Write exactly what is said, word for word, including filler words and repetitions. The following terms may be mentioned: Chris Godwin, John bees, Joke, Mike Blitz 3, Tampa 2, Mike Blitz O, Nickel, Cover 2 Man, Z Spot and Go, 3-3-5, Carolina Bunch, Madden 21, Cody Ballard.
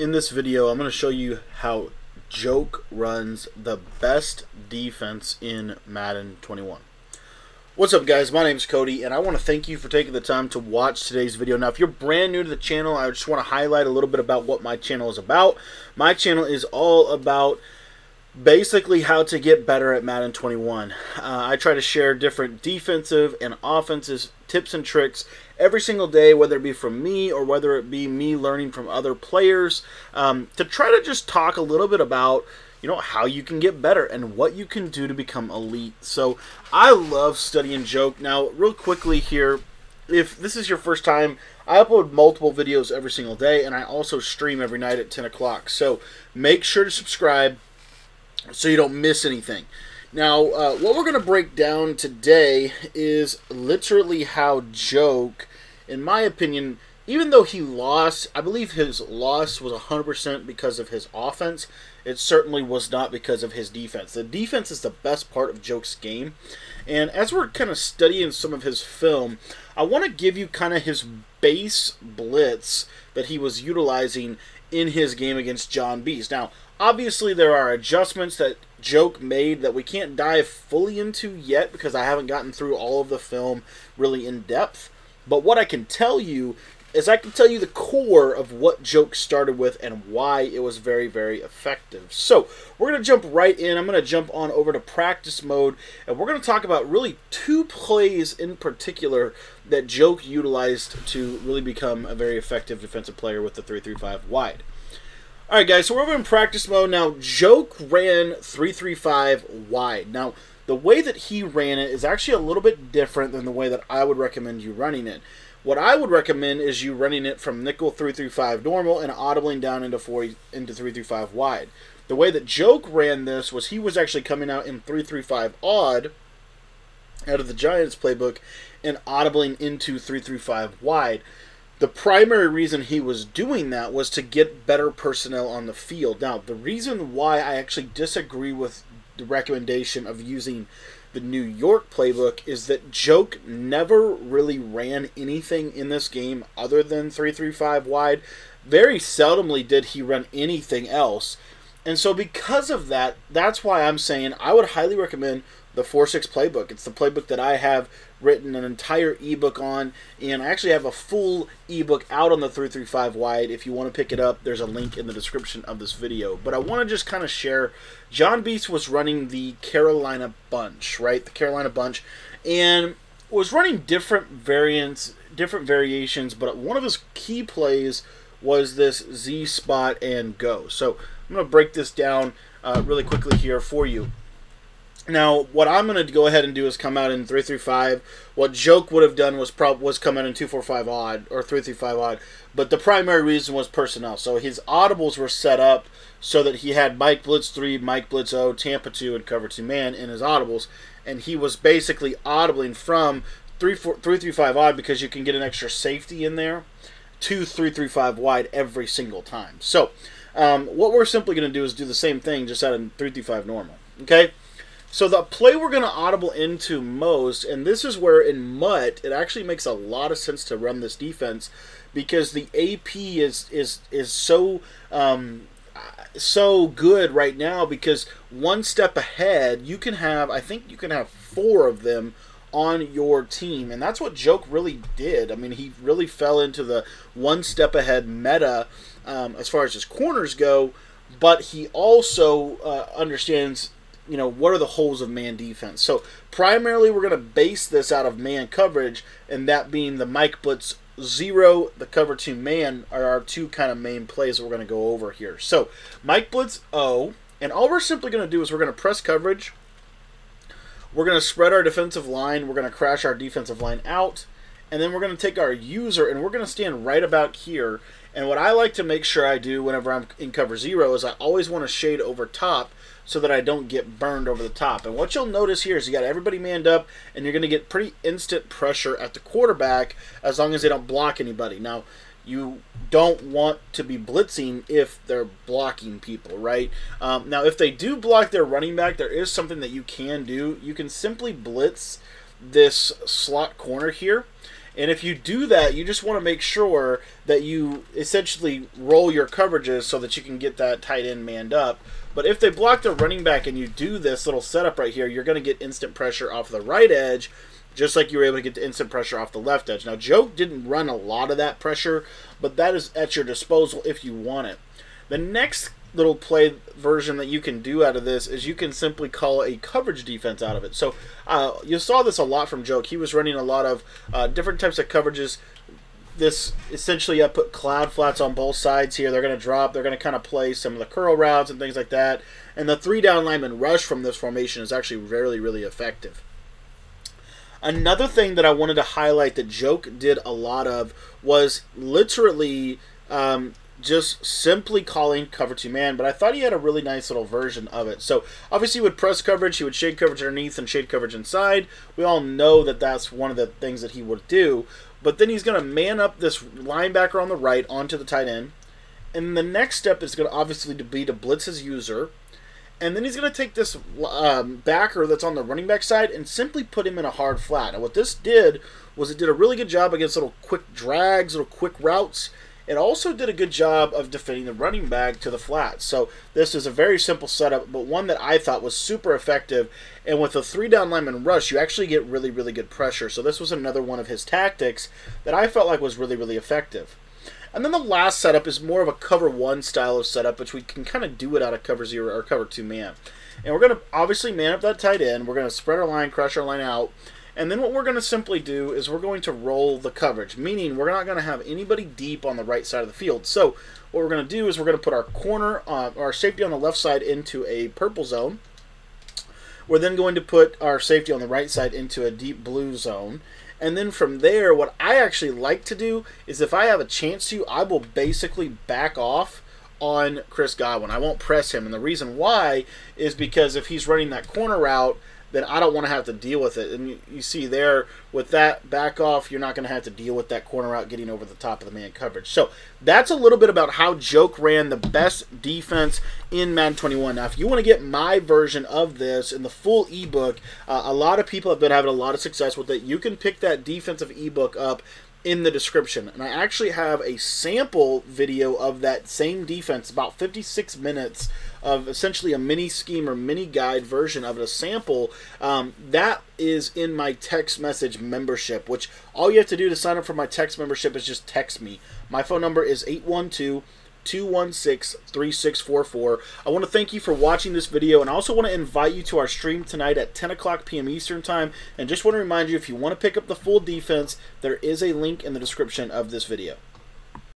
in this video, I'm going to show you how Joke runs the best defense in Madden twenty-one. What's up, guys? My name is Cody, and I want to thank you for taking the time to watch today's video. Now, if you're brand new to the channel, I just want to highlight a little bit about what my channel is about. My channel is all about basically how to get better at Madden twenty-one. Uh, I try to share different defensive and offensive tips and tricks every single day, whether it be from me or whether it be me learning from other players, um, to try to just talk a little bit about, you know, how you can get better and what you can do to become elite. So I love studying Joke. Now, real quickly here, if this is your first time, I upload multiple videos every single day, and I also stream every night at ten o'clock. So make sure to subscribe so you don't miss anything. Now, uh, what we're going to break down today is literally how Joke, in my opinion, even though he lost, I believe his loss was one hundred percent because of his offense. It certainly was not because of his defense. The defense is the best part of Joke's game. And as we're kind of studying some of his film, I want to give you kind of his base blitz that he was utilizing in his game against John Bees. Now, obviously, there are adjustments that Joke made that we can't dive fully into yet because I haven't gotten through all of the film really in depth. But what I can tell you is I can tell you the core of what Joke started with and why it was very, very effective. So we're going to jump right in. I'm going to jump on over to practice mode, and we're going to talk about really two plays in particular that Joke utilized to really become a very effective defensive player with the three three five wide. Alright guys, so we're over in practice mode now. Joke ran three three five wide. Now, the way that he ran it is actually a little bit different than the way that I would recommend you running it. What I would recommend is you running it from nickel three three five normal and audibling down into four into three three five wide. The way that Joke ran this was he was actually coming out in three three five odd out of the Giants playbook and audibling into three three five wide. The primary reason he was doing that was to get better personnel on the field. Now, the reason why I actually disagree with the recommendation of using the New York playbook is that Joke never really ran anything in this game other than three three five wide. Very seldomly did he run anything else. And so because of that, that's why I'm saying I would highly recommend the four six playbook. It's the playbook that I have written an entire ebook on, and I actually have a full ebook out on the three three five wide. If you want to pick it up, there's a link in the description of this video. But I want to just kind of share, John Bees was running the Carolina Bunch, right? The Carolina Bunch, and was running different variants, different variations, but one of his key plays was this Z Spot and Go. So I'm going to break this down uh, really quickly here for you. Now, what I'm going to go ahead and do is come out in three three five. What Joke would have done was prob was come out in two four five odd or three three five odd, but the primary reason was personnel. So his audibles were set up so that he had Mike Blitz three, Mike Blitz O, Tampa two, and Cover two Man in his audibles, and he was basically audibling from three three five odd because you can get an extra safety in there to three three five wide every single time. So um, what we're simply going to do is do the same thing just out in three three five normal, okay? So the play we're going to audible into most, and this is where in Mutt, it actually makes a lot of sense to run this defense because the A P is is is so um, so good right now because one step ahead, you can have, I think you can have four of them on your team, and that's what Joke really did. I mean, he really fell into the one step ahead meta um, as far as his corners go, but he also uh, understands, you know, what are the holes of man defense. So primarily we're going to base this out of man coverage, and that being the Mike Blitz zero, the cover two man are our two kind of main plays that we're going to go over here. So Mike Blitz O, and all we're simply going to do is we're going to press coverage. We're going to spread our defensive line. We're going to crash our defensive line out. And then we're going to take our user, and we're going to stand right about here. And what I like to make sure I do whenever I'm in cover zero is I always want to shade over top so that I don't get burned over the top. And what you'll notice here is you got everybody manned up, and you're going to get pretty instant pressure at the quarterback as long as they don't block anybody. Now, you don't want to be blitzing if they're blocking people, right? Um, now, if they do block their running back, there is something that you can do. You can simply blitz this slot corner here, And if you do that, you just want to make sure that you essentially roll your coverages so that you can get that tight end manned up. But if they block the running back and you do this little setup right here, you're going to get instant pressure off the right edge, just like you were able to get the instant pressure off the left edge. Now, Joke didn't run a lot of that pressure, but that is at your disposal if you want it. The next little play version that you can do out of this is you can simply call a coverage defense out of it. So uh, you saw this a lot from Joke. He was running a lot of uh, different types of coverages. This essentially, I put cloud flats on both sides here. They're going to drop. They're going to kind of play some of the curl routes and things like that. And the three down lineman rush from this formation is actually really, really effective. Another thing that I wanted to highlight that Joke did a lot of was literally um, just simply calling cover two man, but I thought he had a really nice little version of it. So obviously he would press coverage, he would shade coverage underneath and shade coverage inside. We all know that that's one of the things that he would do. But then he's going to man up this linebacker on the right onto the tight end. And the next step is going to obviously be to blitz his user. And then he's going to take this um, backer that's on the running back side and simply put him in a hard flat. Now what this did was it did a really good job against little quick drags, little quick routes. It also did a good job of defending the running back to the flat. So this is a very simple setup, but one that I thought was super effective. And with a three-down lineman rush, you actually get really, really good pressure. So this was another one of his tactics that I felt like was really, really effective. And then the last setup is more of a cover one style of setup, which we can kind of do it out of cover zero or cover two man. And we're going to obviously man up that tight end. We're going to spread our line, crush our line out. And then what we're going to simply do is we're going to roll the coverage, meaning we're not going to have anybody deep on the right side of the field. So what we're going to do is we're going to put our corner, uh, our safety on the left side into a purple zone. We're then going to put our safety on the right side into a deep blue zone. And then from there, what I actually like to do is if I have a chance to, I will basically back off on Chris Godwin. I won't press him. And the reason why is because if he's running that corner route, then I don't want to have to deal with it. And you, you see there, with that back off, you're not going to have to deal with that corner route getting over the top of the man coverage. So that's a little bit about how Joke ran the best defense in Madden twenty-one. Now, if you want to get my version of this in the full ebook, uh, a lot of people have been having a lot of success with it. You can pick that defensive ebook up in the description. And I actually have a sample video of that same defense, about fifty-six minutes of essentially a mini scheme or mini guide version of it, a sample. Um, that is in my text message membership, which all you have to do to sign up for my text membership is just text me. My phone number is eight one two, two one six, three six four four. I want to thank you for watching this video, and I also want to invite you to our stream tonight at ten o'clock P M Eastern time. And just want to remind you, if you want to pick up the full defense, there is a link in the description of this video.